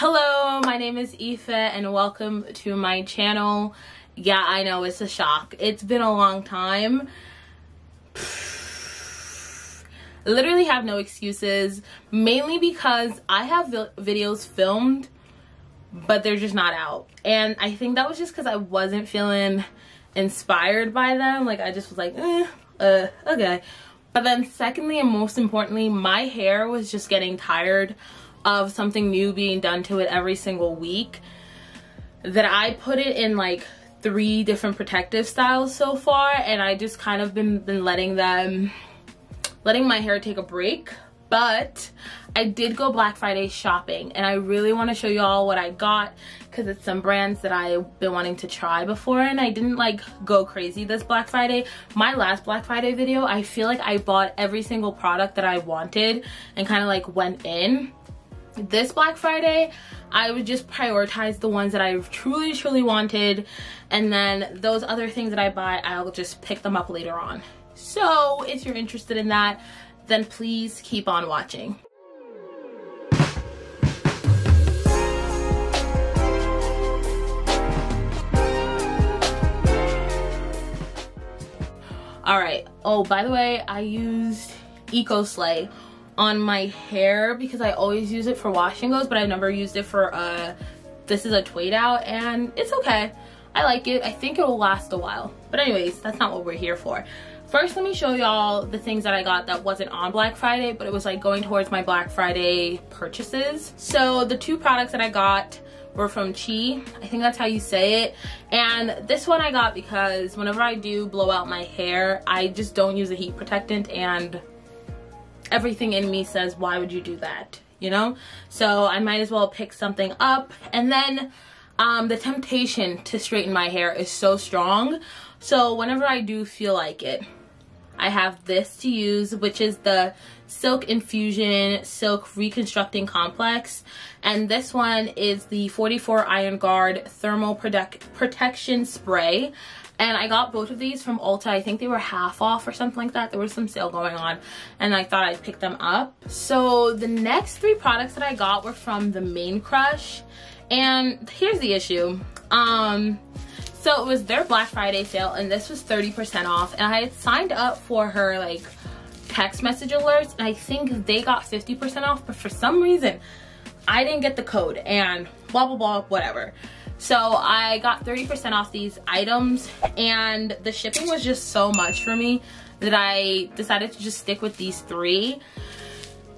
Hello, my name is Aoife and welcome to my channel. Yeah, I know, it's a shock. It's been a long time. Literally have no excuses, mainly because I have videos filmed, but they're just not out. And I think that was just because I wasn't feeling inspired by them. Like, I just was like, okay. But then secondly, and most importantly, my hair was just getting tired of something new being done to it every single week, that I put it in like 3 different protective styles so far, and I just kind of been letting my hair take a break. But I did go Black Friday shopping, and I really want to show y'all what I got because it's some brands that I've been wanting to try before, and I didn't like go crazy this Black Friday. My last Black Friday video, I feel like I bought every single product that I wanted and kind of like went in. This Black Friday, I would just prioritize the ones that I truly wanted, and then those other things that I buy, I'll just pick them up later on. So if you're interested in that, then please keep on watching. All right, oh, by the way, I used EcoSlay on my hair because I always use it for wash and goes, but I've never used it for this is a tweed out, and it's okay. I like it. I think it will last a while. But anyways, that's not what we're here for. First, let me show y'all the things that I got that wasn't on Black Friday, but it was like going towards my Black Friday purchases. So the 2 products that I got were from Chi. I think that's how you say it. And this one I got because whenever I do blow out my hair, I just don't use a heat protectant, and everything in me says, why would you do that, you know? So I might as well pick something up. And then the temptation to straighten my hair is so strong, so whenever I do feel like it, I have this to use, which is the Silk Infusion Silk Reconstructing Complex, and this one is the 44 Iron Guard Thermal Protection Spray. And I got both of these from Ulta. I think they were half off or something like that. There was some sale going on, and I thought I'd pick them up. So the next 3 products that I got were from the Mane Krush. And here's the issue. So it was their Black Friday sale, and this was 30% off. And I had signed up for her like text message alerts, and I think they got 50% off. But for some reason, I didn't get the code and blah, blah, blah, whatever. So I got 30% off these items, and the shipping was just so much for me that I decided to just stick with these 3.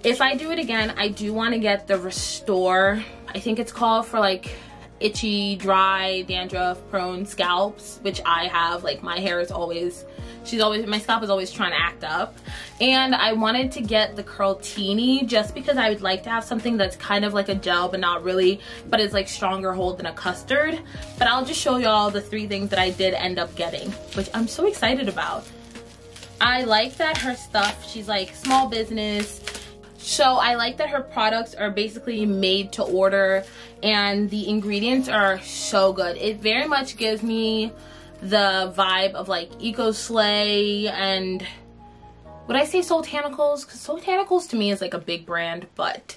If I do it again, I do want to get the Restore, I think it's called, for like itchy, dry, dandruff prone scalps, which I have. Like, my hair is always, my scalp is always trying to act up. And I wanted to get the Curltini just because I would like to have something that's kind of like a gel, but not really, but it's like stronger hold than a custard. But I'll just show y'all the 3 things that I did end up getting, which I'm so excited about. I like that her stuff, she's like small business, so I like that her products are basically made to order, and the ingredients are so good. It very much gives me the vibe of like EcoSlay and, would I say Soultanicals? Because Soultanicals to me is like a big brand, but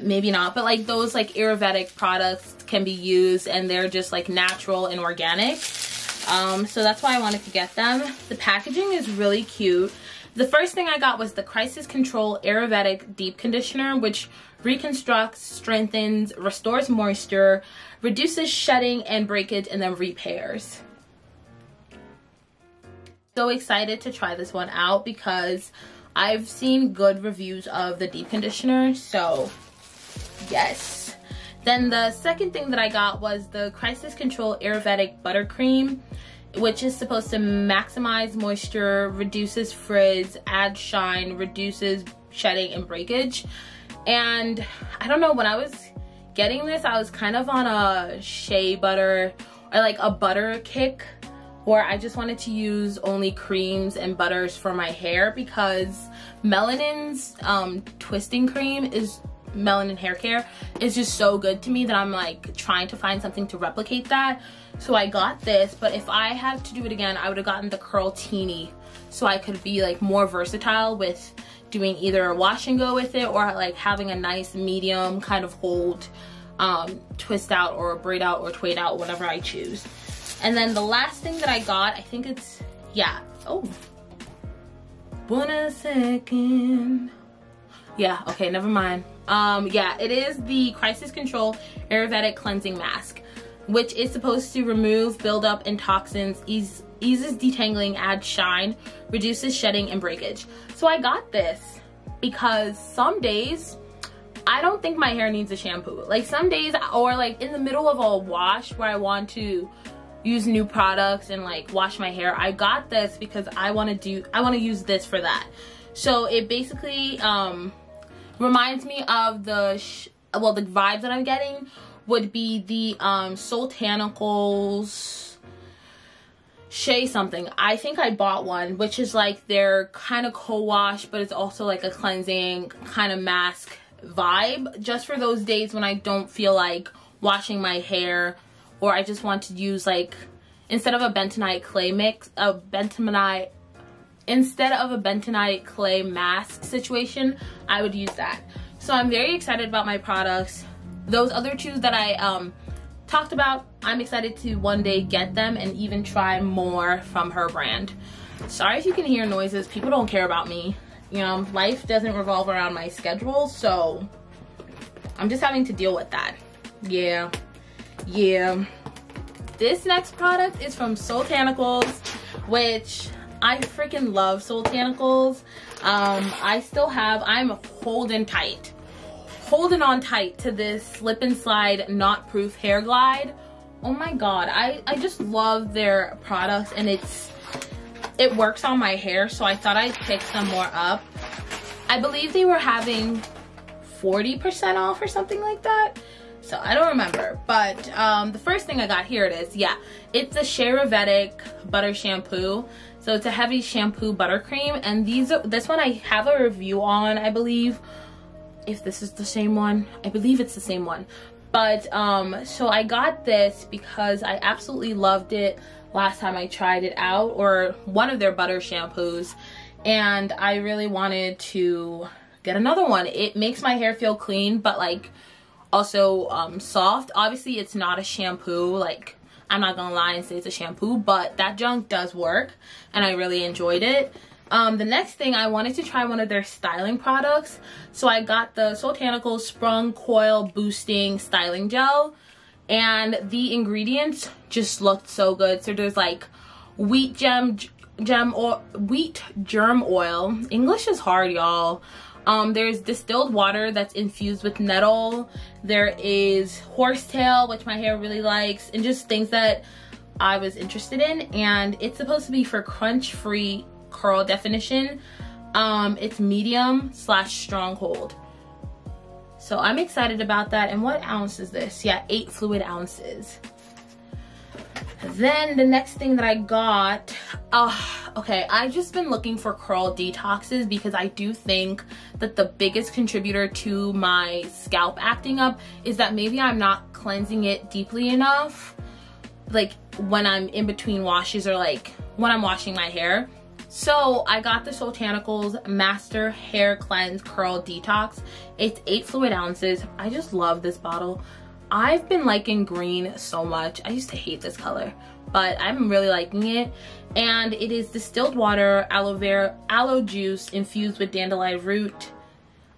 maybe not. But like those like Ayurvedic products can be used, and they're just like natural and organic. So that's why I wanted to get them. The packaging is really cute. The first thing I got was the Crisis Control Ayurvedic Deep Conditioner, which reconstructs, strengthens, restores moisture, reduces shedding and breakage, and then repairs. So excited to try this one out because I've seen good reviews of the deep conditioner, so yes. Then the second thing that I got was the Crisis Control Ayurvedic Buttercream, which is supposed to maximize moisture, reduces frizz, adds shine, reduces shedding and breakage. And I don't know, when I was getting this, I was kind of on a shea butter or like a butter kick, where I just wanted to use only creams and butters for my hair, because Melanin's twisting cream is, Melanin hair care is just so good to me that I'm like trying to find something to replicate that. So I got this, but if I had to do it again, I would have gotten the Curltini, so I could be like more versatile with doing either a wash and go with it, or like having a nice medium kind of hold twist out or braid out or twade out, whatever I choose. And then the last thing that I got, I think it's, yeah, oh, yeah, it is the Crisis Control Ayurvedic Cleansing Mask, which is supposed to remove buildup and toxins, eases detangling, adds shine, reduces shedding and breakage. So I got this because some days I don't think my hair needs a shampoo. Like some days, or like in the middle of a wash where I want to use new products and like wash my hair, I got this because I want to use this for that. So it basically reminds me of the the vibes that I'm getting would be the Soultanicals Shea something. I think I bought one, which is like their kind of co-wash, but it's also like a cleansing kind of mask vibe, just for those days when I don't feel like washing my hair, or I just want to use, like, instead of a bentonite clay mix, instead of a bentonite clay mask situation, I would use that. So I'm very excited about my products. Those other two that I talked about, I'm excited to one day get them and even try more from her brand. Sorry if you can hear noises. People don't care about me. You know, life doesn't revolve around my schedule, so I'm just having to deal with that. Yeah. Yeah. This next product is from Soultanicals, which I freaking love Soultanicals. I'm holding on tight to this Slip and Slide Knot Proof Hair Glide. Oh my god, I just love their products, and it works on my hair, so I thought I'd pick some more up. I believe they were having 40% off or something like that, so I don't remember. But the first thing I got, here it is. Yeah, it's the Shea Ayurvedic Butter Shampoo. So it's a heavy shampoo buttercream, and this one I have a review on, I believe. If this is the same one, I believe it's the same one. But so I got this because I absolutely loved it last time I tried it out, or one of their butter shampoos, and I really wanted to get another one. It makes my hair feel clean, but like also soft. Obviously it's not a shampoo, like I'm not gonna lie and say it's a shampoo, but that junk does work, and I really enjoyed it. The next thing, I wanted to try one of their styling products, so I got the Soultanicals Sprung Coil Boosting Styling Gel, and the ingredients just looked so good. So there's like wheat germ oil. English is hard, y'all. There's distilled water that's infused with nettle. There is horsetail, which my hair really likes, and just things that I was interested in. And it's supposed to be for crunch-free curl definition. It's medium/stronghold. So I'm excited about that. And what ounce is this? Yeah, 8 fluid ounces. Then the next thing that I got, okay, I've just been looking for curl detoxes, because I do think that the biggest contributor to my scalp acting up is that maybe I'm not cleansing it deeply enough, like when I'm in between washes, or like when I'm washing my hair. So I got the Soultanicals Master Hair Cleanse Curl Detox. It's 8 fluid ounces. I just love this bottle. I've been liking green so much. I used to hate this color, but I'm really liking it. And it is distilled water, aloe juice infused with dandelion root,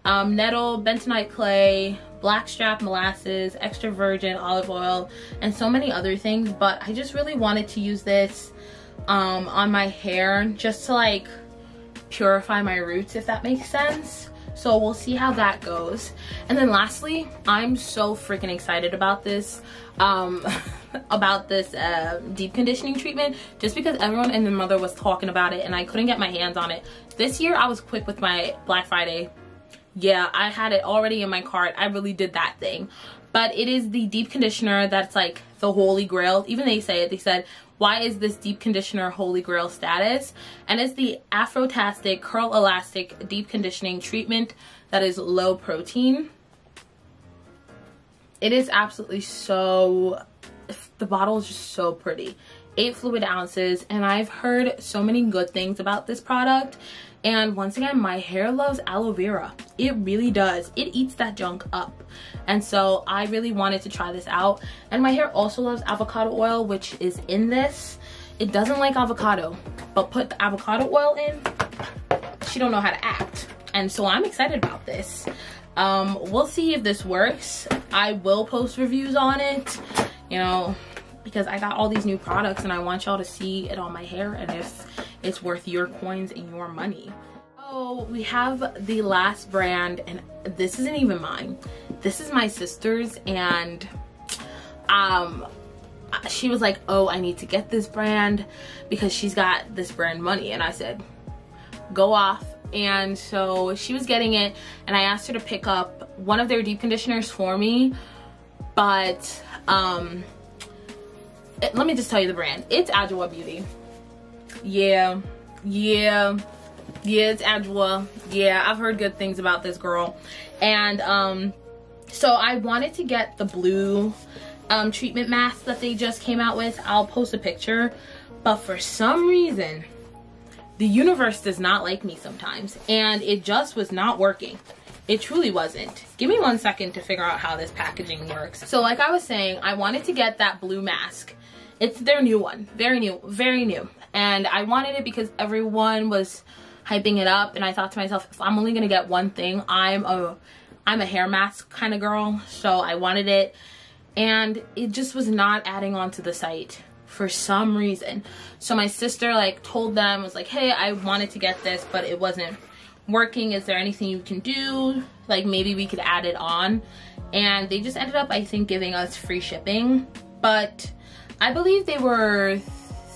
nettle, bentonite clay, blackstrap molasses, extra virgin olive oil, and so many other things. But I just really wanted to use this on my hair, just to like purify my roots, if that makes sense. So we'll see how that goes. And then lastly, I'm so freaking excited about this deep conditioning treatment, just because everyone and their mother was talking about it, and I couldn't get my hands on it. This year I was quick with my Black Friday. Yeah, I had it already in my cart. I really did that thing. But it is the deep conditioner that's like the holy grail. Even they say it. They said, why is this deep conditioner holy grail status? And it's the Afrotastic Curl Elastic Deep Conditioning Treatment that is low protein. It is absolutely so, the bottle is just so pretty. 8 fluid ounces, and I've heard so many good things about this product. And once again, my hair loves aloe vera. It really does. It eats that junk up. And so I really wanted to try this out. And my hair also loves avocado oil, which is in this. It doesn't like avocado, but put the avocado oil in, she don't know how to act. And so I'm excited about this. We'll see if this works. I will post reviews on it, you know, because I got all these new products and I want y'all to see it on my hair and if it's worth your coins and your money. So we have the last brand, and this isn't even mine. This is my sister's, and she was like, oh, I need to get this brand because she's got this brand money. And I said, go off. And so she was getting it, and I asked her to pick up one of their deep conditioners for me. But let me just tell you the brand. It's Adwoa Beauty. Yeah, it's Adwoa. Yeah, I've heard good things about this girl. And so I wanted to get the blue treatment mask that they just came out with. I'll post a picture, but for some reason the universe does not like me sometimes, and it just was not working. It truly wasn't. Give me 1 second to figure out how this packaging works. So like I was saying, I wanted to get that blue mask. It's their new one, very new, and I wanted it because everyone was hyping it up, and I thought to myself, if I'm only gonna get one thing, I'm a hair mask kind of girl, so I wanted it. And it just was not adding on to the site for some reason. So my sister like told them, was like, hey, I wanted to get this, but it wasn't working. Is there anything you can do? Like maybe we could add it on. And they just ended up, I think, giving us free shipping. But I believe they were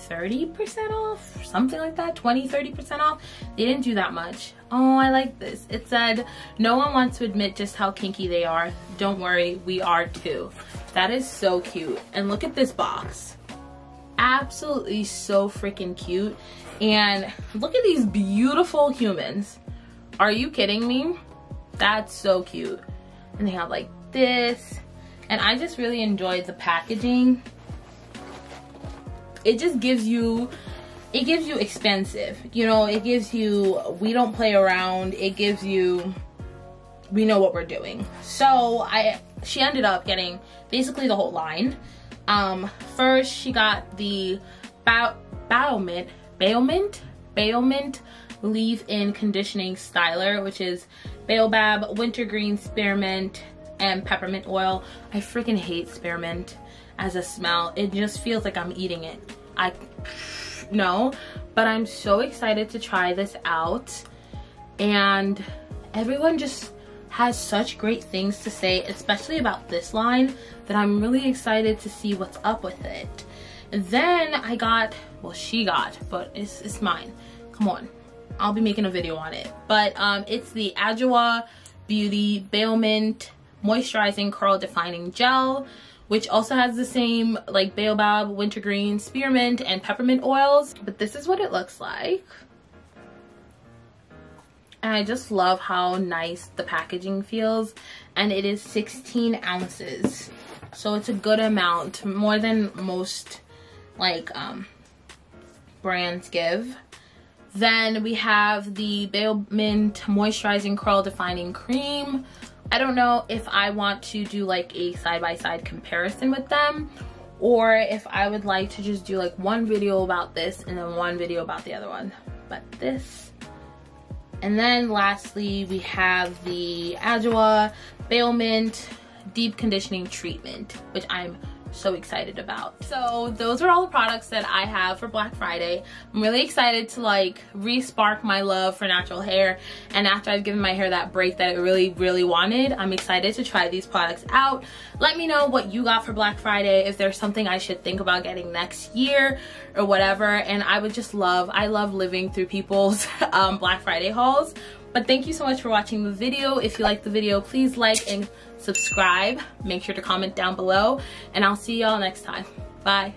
30% off or something like that, 20-30% off. They didn't do that much. Oh, I like this. It said, no one wants to admit just how kinky they are. Don't worry, we are too. That is so cute. And look at this box. Absolutely so freaking cute. And look at these beautiful humans. Are you kidding me? That's so cute. And they have like this. And I just really enjoyed the packaging. It just gives you, it gives you expensive. You know, it gives you, we don't play around. It gives you, we know what we're doing. So she ended up getting basically the whole line. First she got the Baomint leave-in conditioning styler, which is baobab, wintergreen, spearmint, and peppermint oil. I freaking hate spearmint as a smell. It just feels like I'm eating it. No, but I'm so excited to try this out, and everyone just has such great things to say, especially about this line, that I'm really excited to see what's up with it. And then I got, well, she got, but it's mine. Come on, I'll be making a video on it. But it's the Adwoa Beauty Baomint Moisturizing Curl Defining Gel, which also has the same like baobab, wintergreen, spearmint, and peppermint oils. But this is what it looks like. And I just love how nice the packaging feels. And it is 16 ounces. So it's a good amount, more than most like brands give. Then we have the Baomint Moisturizing Curl Defining Cream. I don't know if I want to do like a side-by-side comparison with them, or if I would like to just do like one video about this and then one video about the other one. But this. And then lastly, we have the Adwoa Baomint Deep Conditioning Treatment, which I'm so excited about. So those are all the products that I have for Black Friday. I'm really excited to like re-spark my love for natural hair. And after I've given my hair that break that it really, really wanted, I'm excited to try these products out. Let me know what you got for Black Friday, if there's something I should think about getting next year or whatever. And I would just love, I love living through people's Black Friday hauls. But thank you so much for watching the video. If you liked the video, please like and subscribe. Make sure to comment down below, and I'll see y'all next time. Bye.